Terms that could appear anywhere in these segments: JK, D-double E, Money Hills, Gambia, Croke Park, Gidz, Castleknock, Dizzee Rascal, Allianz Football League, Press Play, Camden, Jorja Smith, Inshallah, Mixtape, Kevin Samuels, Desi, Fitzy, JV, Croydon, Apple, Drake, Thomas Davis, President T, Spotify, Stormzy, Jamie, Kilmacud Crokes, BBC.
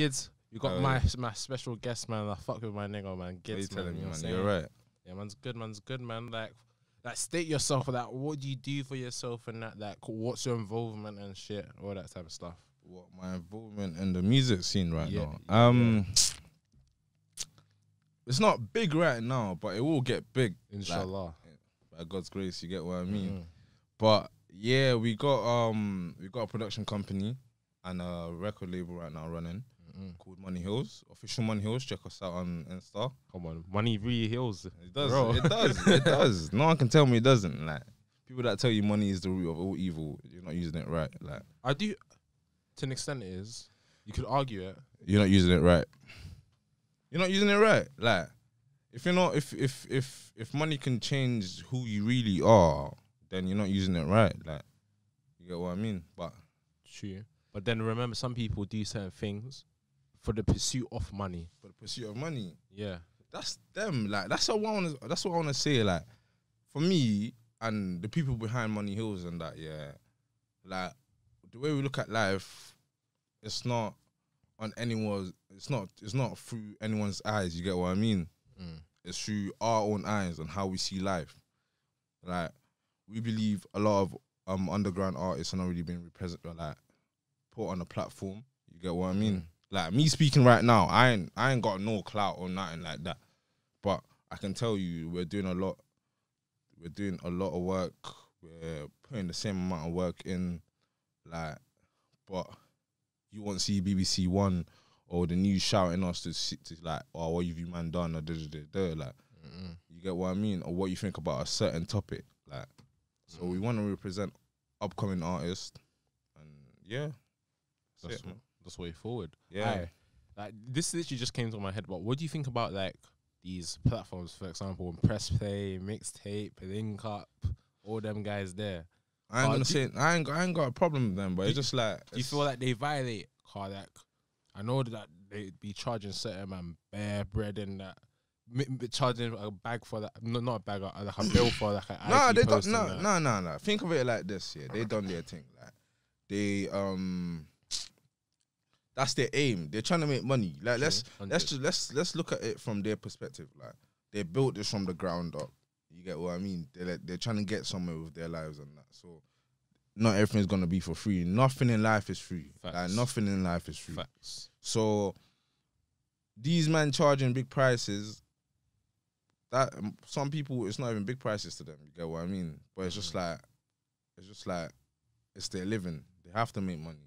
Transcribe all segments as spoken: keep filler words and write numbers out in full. Gids, you got oh, my yeah. my special guest, man. I fuck with my nigga, man. Gids, what are you man, telling you know me, man? You're right. Yeah, man's good, man's good, man. Like, like state yourself for that. What do you do for yourself and that? Like, what's your involvement and shit, all that type of stuff. What my involvement in the music scene right yeah, now? Yeah, um, yeah. It's not big right now, but it will get big. Inshallah, like, by God's grace, you get what I mean. Mm. But yeah, we got um, we got a production company and a record label right now running. Mm. Called Money Hills, official Money Hills. Check us out on Insta. Come on, Money really heals. It does, bro. It does, it does. No one can tell me it doesn't. Like people that tell you money is the root of all evil, you're not using it right. Like I do, to an extent, it is. You could argue it. You're not using it right. You're not using it right. Like if you're not, if if if if money can change who you really are, then you're not using it right. Like you get what I mean. But true. But then remember, some people do certain things. For the pursuit of money. For the pursuit of money. Yeah. That's them. Like that's what I wanna that's what I wanna say. Like for me and the people behind Money Hills and that, yeah. Like the way we look at life, it's not on anyone's it's not it's not through anyone's eyes, you get what I mean? Mm. It's through our own eyes on how we see life. Like we believe a lot of um underground artists are not really being represented, like put on a platform, you get what I mean? Mm. Like me speaking right now, I ain't I ain't got no clout or nothing like that, but I can tell you we're doing a lot. We're doing a lot of work. We're putting the same amount of work in, like. But you won't see B B C One or the news shouting us to, to like, oh, what have you man done or da da da da. Like, mm-mm. You get what I mean, or what you think about a certain topic, like. So mm. we want to represent upcoming artists, and yeah, that's it, man. That's way forward. Yeah. Aye. Like this literally just came to my head, but what do you think about like these platforms, for example, Press Play, Mixtape, Link Up, all them guys there? I ain't uh, gonna say I ain't I ain't got a problem with them, but it's just like do you feel like they violate Kardak? Like, I know that they be charging certain man bare bread and that charging a bag for that no not a bag like a bill for like an nah, they don't, no no no no. Think of it like this, yeah. They done their thing. Like they um that's their aim. They're trying to make money. Like okay, let's one hundred. let's just, let's let's look at it from their perspective. Like they built this from the ground up. You get what I mean? They're like, they're trying to get somewhere with their lives and that. So not everything's gonna be for free. Nothing in life is free. Facts. Like nothing in life is free. Facts. So these men charging big prices. That um, some people, it's not even big prices to them. You get what I mean? But it's just like, it's just like, it's their living. They have to make money.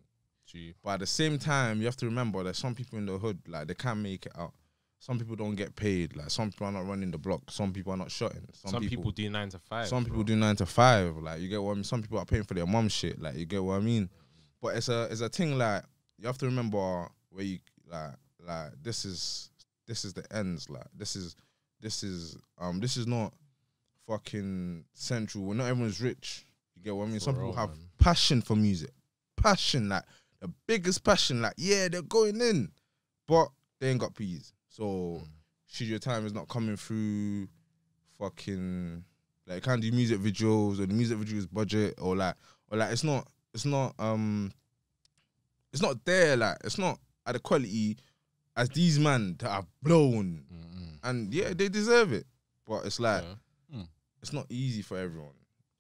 But at the same time, you have to remember that some people in the hood, like they can't make it out. Some people don't get paid. Like some people are not running the block. Some people are not shutting. Some, some people, people do nine to five. Some bro. people do nine to five. Like you get what I mean. Some people are paying for their mum shit. Like you get what I mean. But it's a it's a thing. Like you have to remember where you like like this is this is the ends. Like this is this is um this is not fucking central. Well, not everyone's rich. You get what I mean. For some real, people have man. passion for music. Passion like. The biggest passion, like, yeah, they're going in, but they ain't got peas. So, mm. should your time is not coming through fucking, like, you can't do music videos or the music videos budget or like, or like, it's not, it's not, um, it's not there, like, it's not at the quality as these man that are blown. Mm-hmm. And yeah, they deserve it, but it's like, yeah. mm. it's not easy for everyone.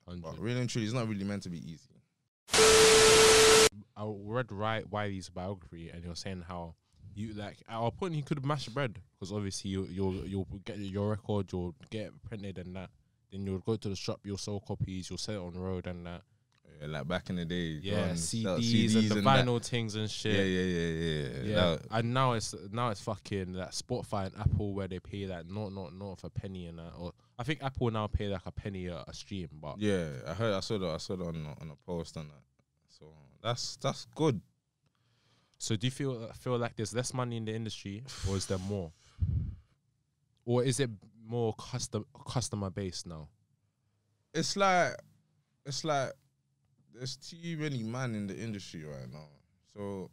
one hundred. But really and truly, it's not really meant to be easy. I read right Wiley's biography, and he was saying how you like at our point he could have mashed bread because obviously you, you'll you'll get your record, you'll get it printed and that. Then you'll go to the shop, you'll sell copies, you'll sell it on the road and that. Yeah, like back in the day, yeah, C Ds, C Ds and the and vinyl that. things and shit. Yeah, yeah, yeah, yeah. yeah. That, and now it's now it's fucking that Spotify and Apple where they pay like not not not for a penny and that. Or I think Apple now pay like a penny a, a stream, but yeah, I heard I saw that I saw that on on a post and that. So that's that's good. So do you feel feel like there's less money in the industry, or is there more, or is it more custom customer based now? It's like it's like there's too many men in the industry right now. So,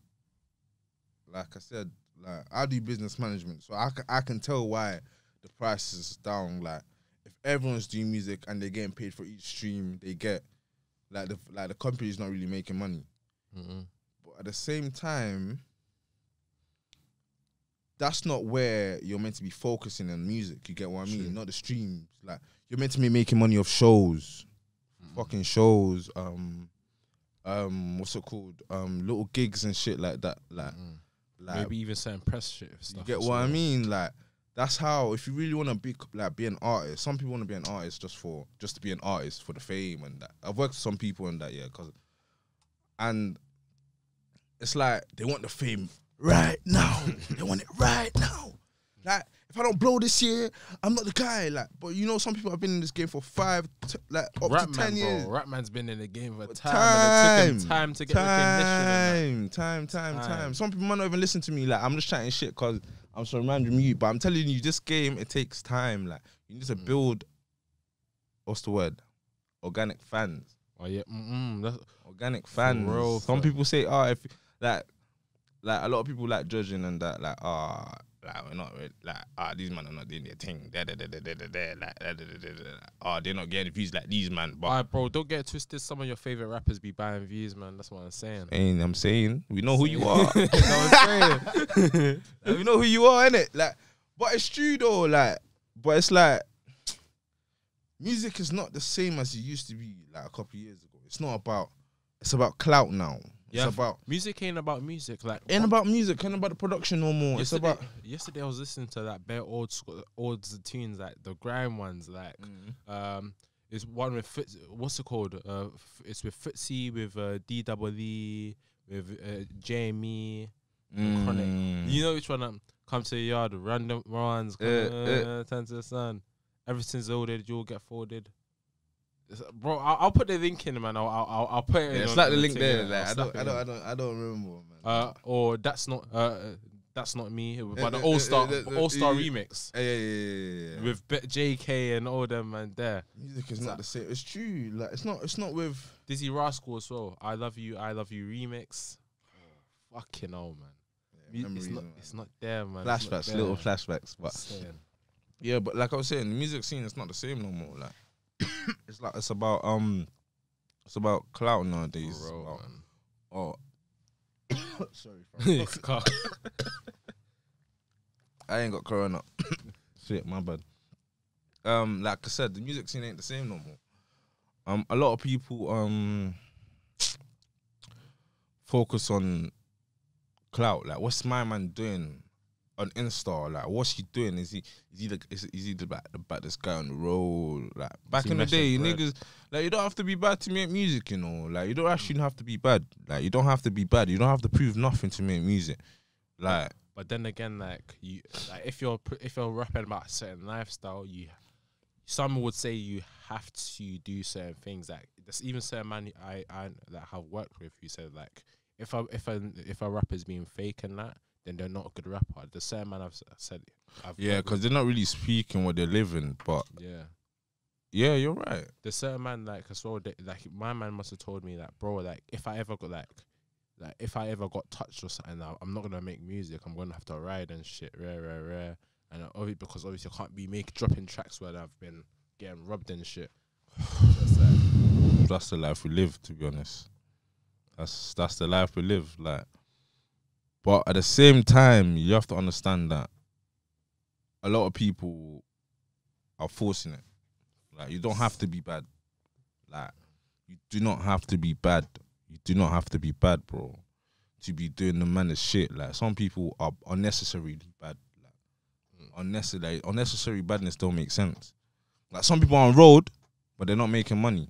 like I said, like I do business management, so I can, I can tell why the price is down. Like if everyone's doing music and they're getting paid for each stream, they get. Like the like the company's not really making money, mm-hmm. but at the same time, that's not where you're meant to be focusing on music. You get what I mean? True. Not the streams. Like, you're meant to be making money off shows, mm. fucking shows. Um, um, what's it called? Um, little gigs and shit like that. Like, mm. like maybe even certain press shit. Stuff you get what well. I mean? Like, that's how. If you really want to be like be an artist, some people want to be an artist just for just to be an artist for the fame and that. I've worked with some people in that, yeah, cause, and it's like they want the fame right now. They want it right now. Like, if I don't blow this year, I'm not the guy. Like, but you know, some people have been in this game for five, t like up Rap to ten man, years. Bro. Ratman's been in the game for time. time and it took him time to get recognition. Time, time, time, time, time. Some people might not even listen to me. Like, I'm just chatting shit because I'm surrounded with you. But I'm telling you, this game, it takes time. Like, you need to mm. build. What's the word? Organic fans. Oh yeah, mm-mm, that's organic fans. Real, some people say, oh, if like, like a lot of people like judging and that, like, ah. Oh, like, we're not really, like, ah, these men are not doing their thing. Da da da da da da da. Like, da, da, da, da, da. Oh, they're not getting views like these man. But right, bro, don't get it twisted. Some of your favorite rappers be buying views, man. That's what I'm saying. And I'm saying, we know who you are. You know what I'm saying? Like, we know who you are, innit? Like, but it's true though. Like, but it's like, music is not the same as it used to be. Like a couple of years ago, it's not about. It's about clout now. Yeah. It's about music ain't about music, like ain't about music, ain't about the production no more. It's about yesterday I was listening to that bare old school old tunes, like the grime ones, like mm. um it's one with Fitz, what's it called? Uh it's with Fitzy, with uh D-double E, with uh Jamie, mm. Chronic. You know which one? Um, come to the yard, random runs, uh, uh, uh, turn to the sun. Everything's ordered, you'll get folded. Bro, I'll, I'll put the link in, man. I'll I'll, I'll put it. Yeah, in it's on, like the link there. Like, I don't I don't I don't I don't remember, man. Uh, or that's not uh, that's not me. But yeah, the All Star yeah, yeah, All Star yeah, remix. Yeah, yeah, yeah, yeah. With J K and all them, man. There. Music is it's not like, the same. It's true. Like it's not it's not with Dizzee Rascal as well. I love you, I love you remix. Fucking hell, man. Yeah, it's not man. It's not there, man. Flashbacks, there, little man. flashbacks, but yeah, but like I was saying, the music scene is not the same no more. Like. It's like it's about um, it's about clout nowadays. Bro, about, oh, sorry, It's cough. I ain't got corona. Shit, my bad. Um, like I said, the music scene ain't the same no more. Um, a lot of people um focus on clout. Like, what's my man doing on Insta? Like, what's he doing? Is he is he the is, is he the back the back this guy on the road? Like back in the day, niggas, like you don't have to be bad to make music, you know. Like you don't actually have to be bad. Like you don't have to be bad. You don't have to prove nothing to make music. Like, but then again, like you, like if you're if you're rapping about a certain lifestyle, you some would say you have to do certain things. Like there's even certain man I I that have worked with who said like if I if a if a rapper's being fake and that, then they're not a good rapper. The same man I've said. I've yeah, because they're not really speaking what they're living, but... Yeah. Yeah, you're right. The certain man, like, as well, they, like, my man must have told me, like, bro, like, if I ever got, like, like if I ever got touched or something, I'm not going to make music. I'm going to have to ride and shit, rare, rare, rare. And obviously, because obviously I can't be make, dropping tracks where I've been getting robbed and shit. That's, like, that's the life we live, to be honest. That's, that's the life we live, like... But at the same time, you have to understand that a lot of people are forcing it. Like, you don't have to be bad. Like, you do not have to be bad. You do not have to be bad, bro, to be doing the man of shit. Like, some people are unnecessarily bad. Like, unnecessary, like, unnecessary badness don't make sense. Like, some people are on road, but they're not making money.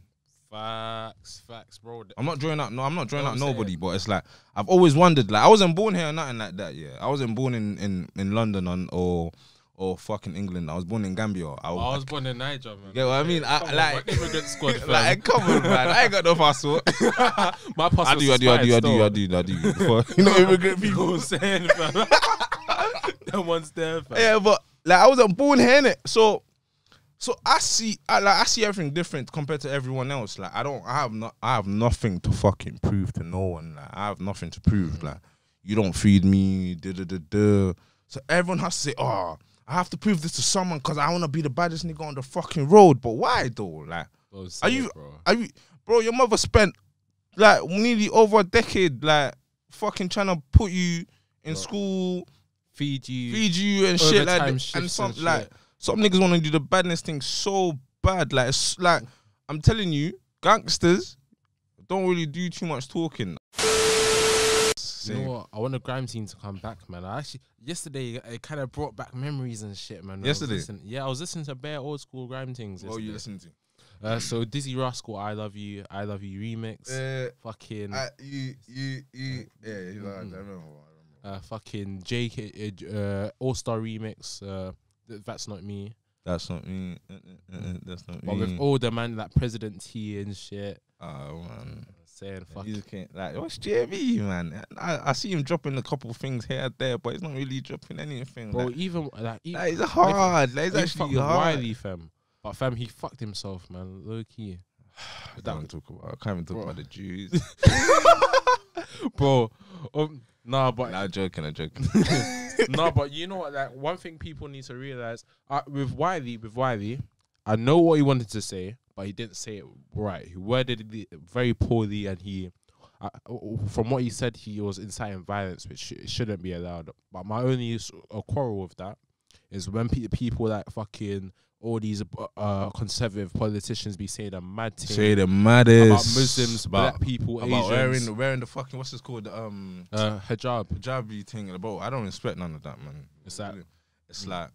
Facts, facts, bro. I'm not drawing out. No, I'm not drawing out nobody. But it's like I've always wondered. Like I wasn't born here or nothing like that. Yeah, I wasn't born in in in London on, or or fucking England. I was born in Gambia. I, I was like, born in Niger, man. Yeah, you know what I mean, I, like immigrant squad. Like come on, man. I ain't got no passport. My passport. I do, I do, I do, I do, I do, I do. You know, immigrant people saying, man. That one's there. Fam. Yeah, but like I wasn't born here, innit? So. So I see, I, like I see everything different compared to everyone else. Like I don't, I have not, I have nothing to fucking prove to no one. Like I have nothing to prove. Like you don't feed me, da da da da. So everyone has to say, oh, I have to prove this to someone because I want to be the baddest nigga on the fucking road. But why though? Like, are you, are you, bro? Your mother spent like nearly over a decade, like fucking trying to put you in school. feed you, feed you and shit like that. And some and like some niggas want to do the badness thing so bad. Like it's, like I'm telling you, gangsters don't really do too much talking. You know what? I want the grime scene to come back, man. I actually yesterday it kind of brought back memories and shit, man. Yesterday, I was yeah, I was listening to bare old school grime things. What were you listening to? Uh, so Dizzee Rascal, I Love You, I Love You remix. Uh, fucking uh, you, you, you. Yeah, you know, mm. I don't know. I don't know. Uh, fucking J K, uh, All Star remix. Uh, that's not me. That's not me. Uh, uh, uh, that's not but me. But with all the man like President T and shit. Oh man. Saying fuck like what's J V, man? I, I see him dropping a couple things here and there, but he's not really dropping anything. Bro, like, even like, even, like it's hard. Like, it's actually hard. Wiley, fam, but fam, he fucked himself, man. Low key. I can't talk about. I can't even talk bro. about the Jews, bro. Um, nah, but nah, joking, I'm joking. Nah, but you know what? Like one thing people need to realize uh, with Wiley, with Wiley, I know what he wanted to say. He didn't say it right. He worded it very poorly, and he, uh, from what he said, he was inciting violence, which sh shouldn't be allowed. But my only uh, quarrel with that is when pe people like fucking all these uh, conservative politicians be saying the mad thing, say the maddest about Muslims, about, black people, about Asians, wearing, wearing the fucking what's this called, the, um, uh, hijab, hijabi thing. Bro, I don't respect none of that, man. It's like, it's like.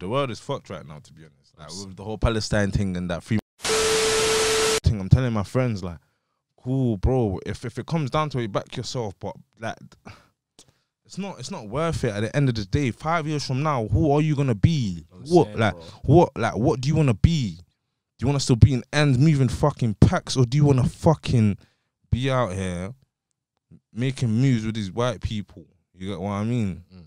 The world is fucked right now, to be honest. Like with the whole Palestine thing and that free thing, I'm telling my friends, like, cool, bro. If if it comes down to it, back yourself. But like, it's not it's not worth it. At the end of the day, five years from now, who are you gonna be? What saying, like bro. what like what do you wanna be? Do you wanna still be in ends moving fucking packs, or do you wanna fucking be out here making moves with these white people? You get what I mean? Mm.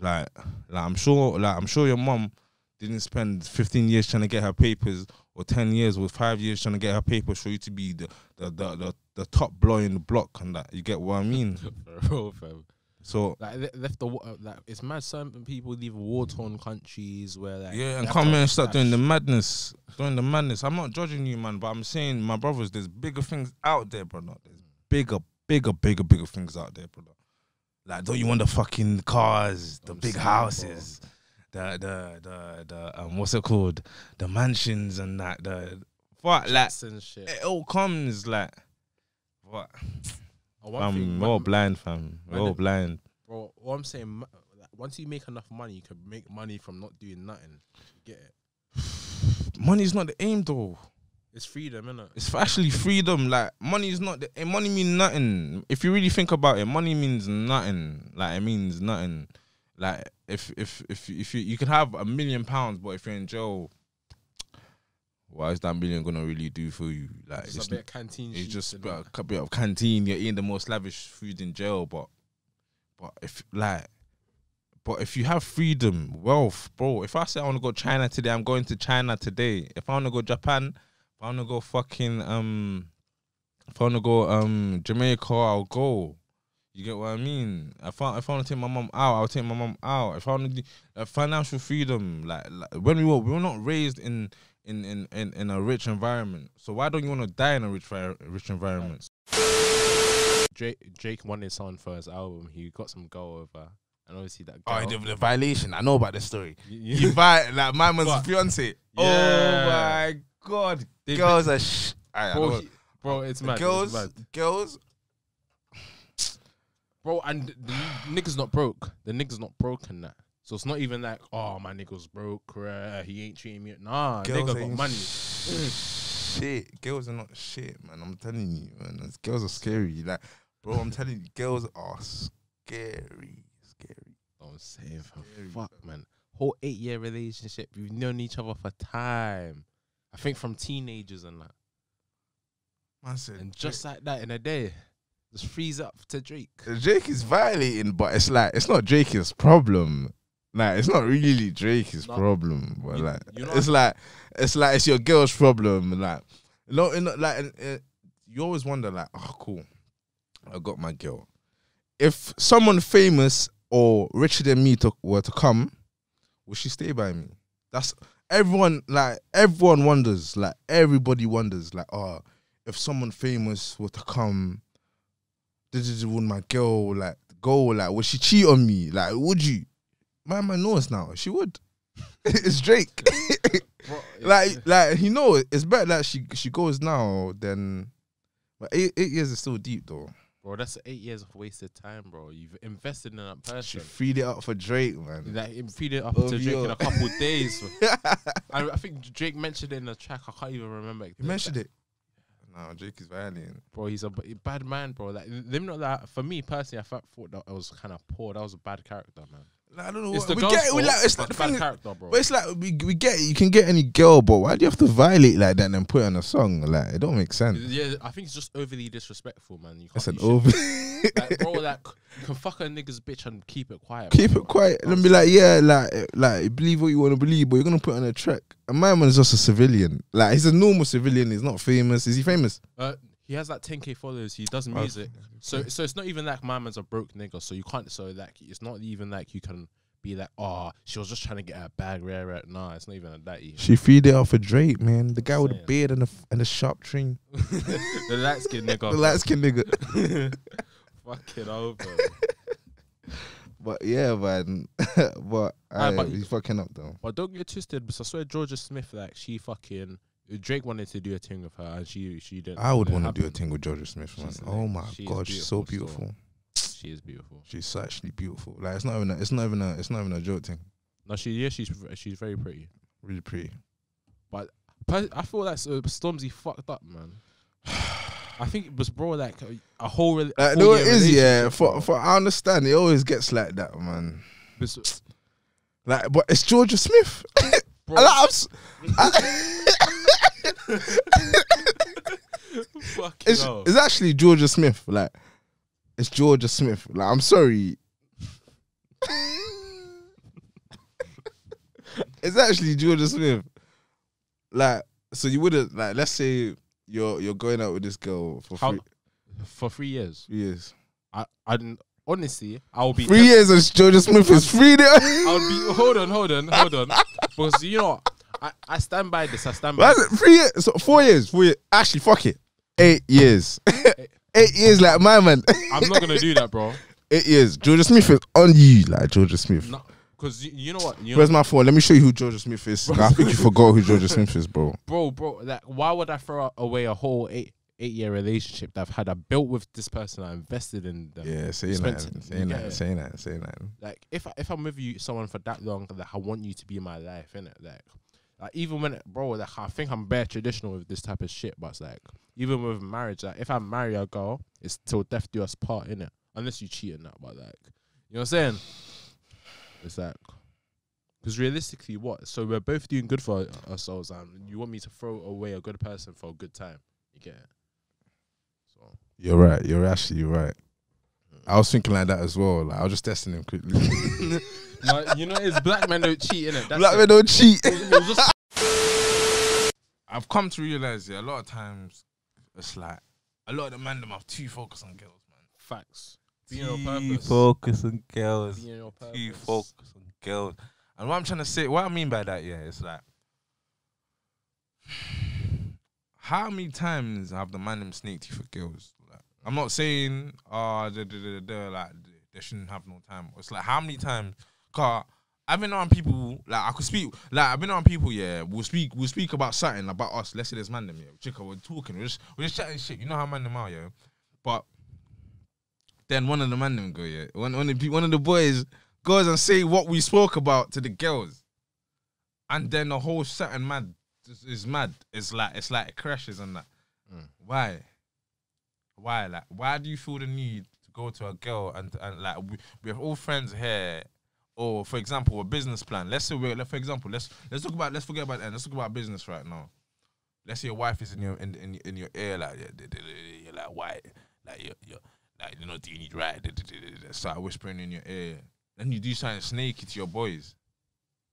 Like, like I'm sure, like I'm sure your mum didn't spend fifteen years trying to get her papers, or ten years or five years trying to get her papers for you to be the the the the, the top boy in the block and that. You get what I mean? Real, fam. So like left the like it's mad. Some people leave war torn countries where like yeah, and come here and start doing the madness, doing the madness. I'm not judging you, man, but I'm saying, my brothers, there's bigger things out there, brother. There's bigger, bigger, bigger, bigger things out there, brother. Like, don't you want the fucking cars, the I'm big sorry, houses, bro. the the the the um, what's it called, the mansions and that, the fuck, like shit. It all comes like, what? Oh, um, thing, we're all blind, fam. We're all blind. Bro, what I'm saying, once you make enough money, you can make money from not doing nothing. You get it? Money's not the aim, though. It's freedom, innit? It's actually freedom. Like, money is not... The, money means nothing. If you really think about it, money means nothing. Like, it means nothing. Like, if if if, if you... You could have a million pounds, but if you're in jail, what is that million going to really do for you? Like, It's, it's a bit of canteen. It's just a, a bit of canteen. You're eating the most lavish food in jail, but... But if, like... But if you have freedom, wealth, bro... If I say I want to go China today, I'm going to China today. If I want to go Japan... I wanna go fucking um, if I wanna go um Jamaica, I'll go. You get what I mean? If I if I wanna take my mum out, I'll take my mum out. If I wanna do uh, financial freedom, like, like when we were we were not raised in in, in in in a rich environment. So why don't you wanna die in a rich rich environment? Drake Drake wanted someone for his album. He got some girl over. And obviously that girl. Oh, the, the violation. I know about the story. Yeah. You buy like my man's fiance. Yeah. Oh my god. God, they girls are sh I, bro, I he, bro, it's mad. Girls, it's mad. girls, bro, and the, the niggas not broke. The niggas not broken that, so it's not even like, oh, my niggas broke. Uh, he ain't treating me. Nah, girls nigga got money. Sh shit, girls are not shit, man. I'm telling you, man. Those girls are scary. Like, bro, I'm telling you, girls are scary, scary. Don't say it for fuck, man. Whole eight year relationship. We've known each other for time. I think from teenagers and that. Man said, and just Drake. Like that in a day, just freeze up to Drake. Drake is violating, but it's like, it's not Drake's problem. Like, it's not really Drake's no. problem. But you, like, you know it's I mean? like, it's like, it's your girl's problem. Like, no, in, like uh, you always wonder, like, oh, cool, I got my girl. If someone famous or richer than me to, were to come, would she stay by me? That's... Everyone like everyone wonders, like everybody wonders, like, oh, if someone famous were to come, this is with my girl, like, go, like, would she cheat on me? Like, would you? My man knows now. She would. It's Drake. like, like he knows. It's better that she she goes now than. But eight eight years is still deep though. Bro, that's eight years of wasted time, bro. You've invested in that person. She freed it up for Drake, man. Like, freed it up oh, to Drake yo. in a couple of days. I, I think Drake mentioned it in a track. I can't even remember. He mentioned it. No, Drake is violating. Bro, he's a bad man, bro. Like, them not that. For me personally, I thought that I was kind of poor. That was a bad character, man. Like, I don't know. It's what, the we get it. We like, it's like the bad character, bro. But it's like we we get it. You can get any girl, but why do you have to violate like that and then put it on a song? Like, it don't make sense. Yeah, I think it's just overly disrespectful, man. You can't it's an over. Like, bro, like you can fuck a nigga's bitch and keep it quiet. Keep bro. it quiet and then be like, yeah, like like believe what you want to believe, but you're gonna put on a track. And my man is just a civilian. Like, he's a normal civilian. He's not famous. Is he famous? Uh, He has like ten K followers. He does music, oh, okay. so so it's not even like my man's a broke nigga. So you can't. So like it's not even like you can be like, oh, she was just trying to get her bag rare right now. Nah, it's not even like that. Either. She feed it off for Drake, man. The guy with the beard and the and the sharp chin. The light skin nigga. The light skin nigga. Fuck it over. But yeah, man. but, I, right, but he's fucking up though. But don't get twisted, because I swear Jorja Smith, like she fucking. Drake wanted to do a thing with her, and she she didn't. I would want to do a thing with Jorja Smith, man. Oh my god, she's so beautiful. She is beautiful. She's actually beautiful. Like it's not even a, it's not even a it's not even a joke thing. No, she yeah, she's she's very pretty, really pretty. But I feel like Stormzy fucked up, man. I think it was bro like a whole. Like, a whole no, it is yeah. For for I understand, it always gets like that, man. It's, like, but it's Jorja Smith. Bro. I like, I, Fuck it's, it's actually Jorja Smith. Like, it's Jorja Smith. Like, I'm sorry. It's actually Jorja Smith. Like, so you wouldn't like. Let's say you're you're going out with this girl for How, three, for three years. Three years. I I didn't. Honestly, I'll be three years. And Jorja Smith is free. I'll be hold on, hold on, hold on. Because you know. I, I stand by this. I stand by. That's this. Three years, so four years, four years. Actually, fuck it, eight years, eight. eight years. Like my man, I'm not gonna do that, bro. Eight years. Jorja Smith is on you, like Jorja Smith. No, because you, you know what? You Where's know what? my phone? Let me show you who Jorja Smith is. Like, I think you forgot who Jorja Smith is, bro. Bro, bro, like why would I throw away a whole eight eight year relationship that I've had? I built with this person. I invested in them. Yeah, saying that, saying that, saying that, saying that. Like if I, if I'm with you, someone for that long, like I want you to be in my life, innit? Like. Like even when, it, bro, like I think I'm bare traditional with this type of shit, but it's like, even with marriage, like if I marry a girl, it's till death do us part, innit? Unless you cheat and that, but like, you know what I'm saying? It's like, because realistically, what? So we're both doing good for ourselves, and you want me to throw away a good person for a good time? You get it? So. You're right, you're actually right. I was thinking like that as well. Like I was just testing him quickly. No, you know, it's black men don't cheat, innit? That's black it. men don't cheat. I've come to realise, yeah, a lot of times it's like a lot of the men them have too focused on girls, man. Facts. Being on purpose. Focus on girls. Being on purpose. Too focused on girls. And what I'm trying to say, what I mean by that, yeah, it's like how many times have the man them sneaked you for girls? I'm not saying, uh, da, da, da, da, like, they shouldn't have no time. It's like, how many times? Cause I've been around people, like, I could speak, like, I've been around people, yeah, we'll speak, we'll speak about something, about us. Let's say there's man them, yeah. Chica, we're talking, we're just, we're just chatting shit. You know how man them are, yeah? But then one of the man them go, yeah. One, one, of the, one of the boys goes and say what we spoke about to the girls. And then the whole certain mad is mad. It's like, it's like it crashes and that. Mm. Why? Why, like, why do you feel the need to go to a girl and, and like, we, we're all friends here, or for example, a business plan. Let's say we're, for example, let's let's talk about, let's forget about, and let's talk about business right now. Let's say your wife is in your in in, in your ear, like, you're like, why, like, you're, you're like, you know, do you need right? Start whispering in your ear, then you do something snaky to your boys,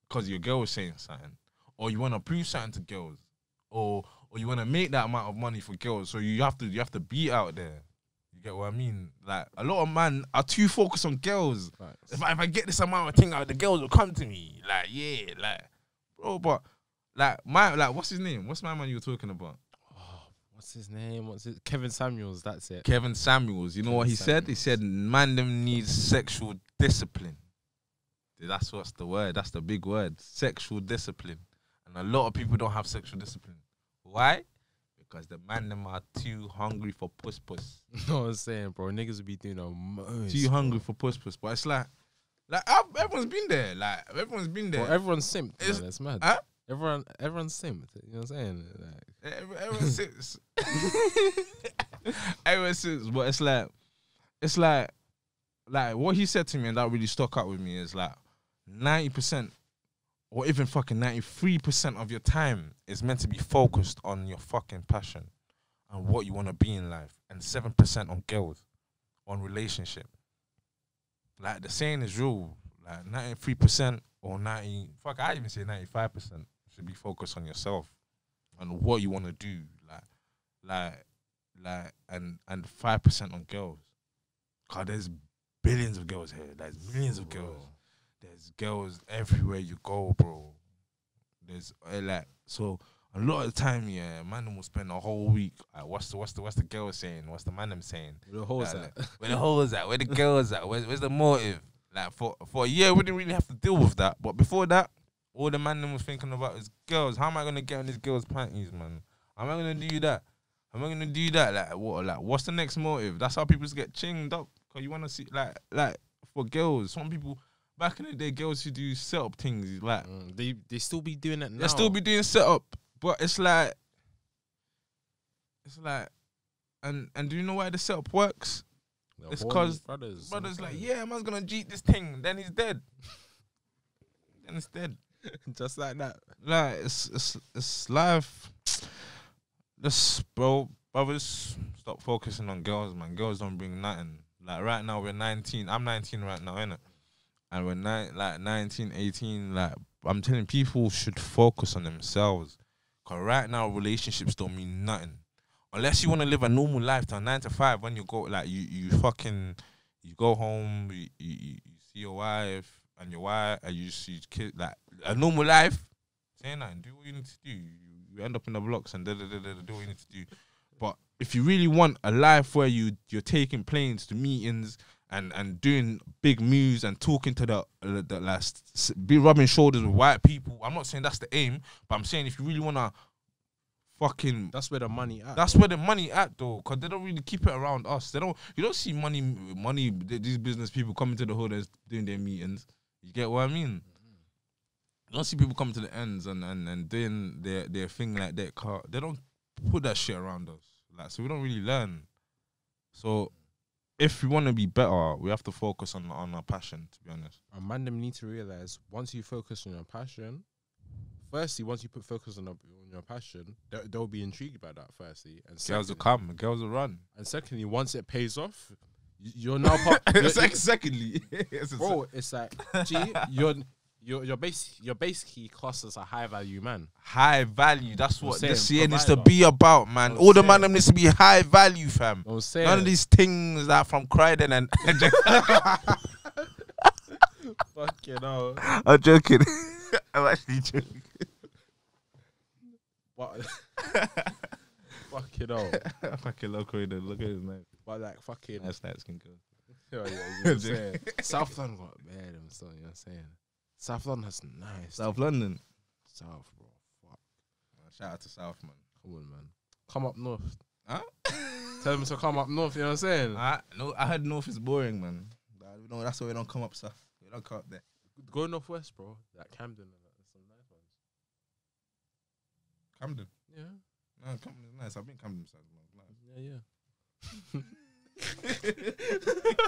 cause your girl is saying something, or you want to prove something to girls, or. Or you want to make that amount of money for girls, so you have to you have to be out there. You get what I mean? Like a lot of men are too focused on girls. Right. If I if I get this amount of thing out, the girls will come to me. Like yeah, like bro, but like my like what's his name? What's my man you were talking about? Oh, What's his name? What's it? Kevin Samuels. That's it. Kevin Samuels. You know Kevin what he Samuels. said? He said, "Man, them needs sexual discipline." That's what's the word. That's the big word. Sexual discipline. And a lot of people don't have sexual discipline. Why? Because the man them are too hungry for puss puss. You know what I'm saying, bro? Niggas would be doing the most. Too hungry bro. for puss puss. But it's like, like I've, everyone's been there. Like everyone's been there. Well, everyone's simped. It's, man, that's mad. Huh? Everyone, everyone's simped. You know what I'm saying? Like. Every, everyone simped. Everyone simped. But it's like, it's like, like what he said to me, and that really stuck out with me is like, ninety percent. Or even fucking ninety-three percent of your time is meant to be focused on your fucking passion and what you want to be in life. And seven percent on girls, on relationship. Like, the saying is real. Like, ninety-three percent or ninety... Fuck, I even say ninety-five percent should be focused on yourself and what you want to do. Like, like, like, and, and five percent on girls. God, there's billions of girls here. There's millions of Whoa. girls. There's girls everywhere you go, bro. There's uh, like so a lot of the time, yeah, man will spend a whole week. Like, what's the what's the what's the girl saying? What's the man them saying? Where the hoes like, at? Like, where the hoes at? Where the girls at? Where's where's the motive? Like for for a year we didn't really have to deal with that. But before that, all the man them was thinking about is girls. How am I gonna get on this girl's panties, man? How am I gonna do that? How am I gonna do that? Like what like what's the next motive? That's how people get chinged up. Cause you wanna see like like for girls, some people back in the day, girls who do setup things, like mm, they they still be doing that now. They still be doing setup, but it's like, it's like, and and do you know why the setup works? They're it's cause brothers, brothers like, yeah, man's gonna cheat this thing, then he's dead. Then it's dead, just like that. Like it's it's it's life. This bro, brothers, stop focusing on girls, man. Girls don't bring nothing. Like right now, we're nineteen. I'm nineteen right now, innit? And when ni like nineteen, eighteen, like I'm telling people should focus on themselves. Cause right now relationships don't mean nothing. Unless you want to live a normal life till nine to five when you go like you, you fucking you go home, you, you, you see your wife and your wife and you see kids like a normal life. Say nothing, do what you need to do. You end up in the blocks and da da da da, da do what you need to do. But if you really want a life where you you're taking planes to meetings and and doing big moves and talking to the, uh, the last, be rubbing shoulders with white people. I'm not saying that's the aim, but I'm saying if you really want to fucking... That's where the money at. That's where the money at, though, because they don't really keep it around us. They don't. You don't see money, money. these business people coming to the hood and doing their meetings. You get what I mean? You don't see people coming to the ends and, and, and doing their, their thing like that. They don't put that shit around us. Like, so we don't really learn. So... if we want to be better, we have to focus on on our passion, to be honest. And man, them need to realize once you focus on your passion, firstly, once you put focus on, on your passion, they'll, they'll be intrigued by that, firstly. And girls will come, girls will run. And secondly, once it pays off, you're now part. You're, Sec secondly, bro, it's like, gee, you're you're you're basically you're basically classed as a high value man. High value, that's what saying, this year needs to be about, man. All the man them needs to be high value, fam. None of these things that from Croydon and. Fucking hell. I'm joking. I'm actually joking. What? Fucking hell. Fucking love Croydon. Look at his name. But like fucking. That's nice can go. Yeah, yeah. You know what I'm saying? South London got bad and stuff. You know what I'm saying? South London has nice. South dude. London. South, bro. Fuck. Shout out to South, man. Come on, man. Come up north. Huh? Tell them to come up north, you know what I'm saying? I, no, I heard north is boring, man. No, that's why we don't come up south. We don't come up there. Go northwest, bro. Like Camden. That's some nice ones. Camden? Yeah. No, Camden is nice. I've been Camden. South, man. Nice. Yeah, yeah.